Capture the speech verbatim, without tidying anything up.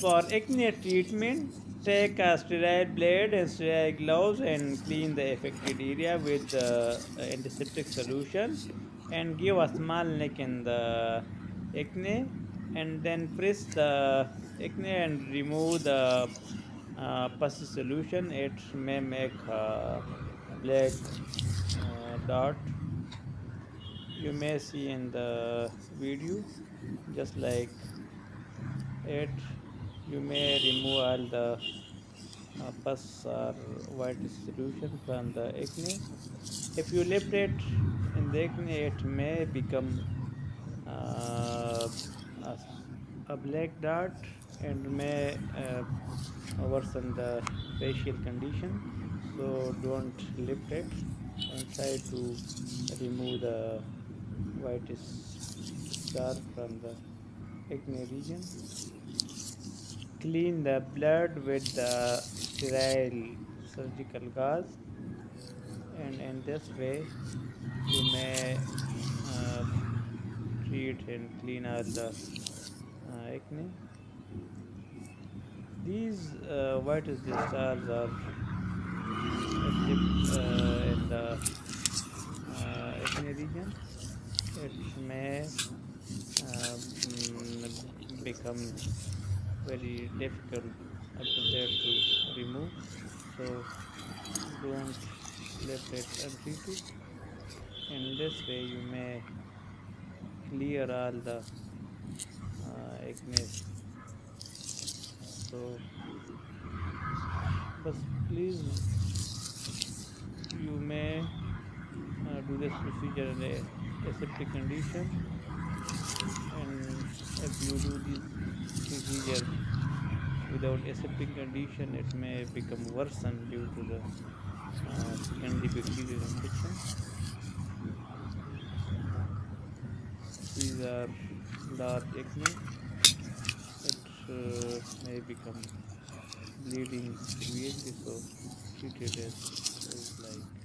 For acne treatment, take a sterile blade and sterile gloves and clean the affected area with the antiseptic solution and give a small lick in the acne and then press the acne and remove the uh, pussy solution. It may make a black uh, dot you may see in the video. Just like it, you may remove all the uh, pus or white solution from the acne. If you left it in the acne, it may become uh, a, a black dot and may uh, worsen the facial condition. So don't lift it and try to remove the white scar from the acne region. Clean the blood with the sterile surgical gauze, and in this way you may uh, treat and clean out the uh, acne. These uh, white stars are uh, in the uh, acne region. It may uh, become very difficult after that to remove, so don't let it untreated. In this way you may clear all the uh, acne. So but please, you may uh, do this procedure in a aseptic condition, and if you do this procedure without aseptic condition, it may become worsened due to the uh, antibacterial infection. These are dark acne. It uh, may become bleeding severely, so treat it as like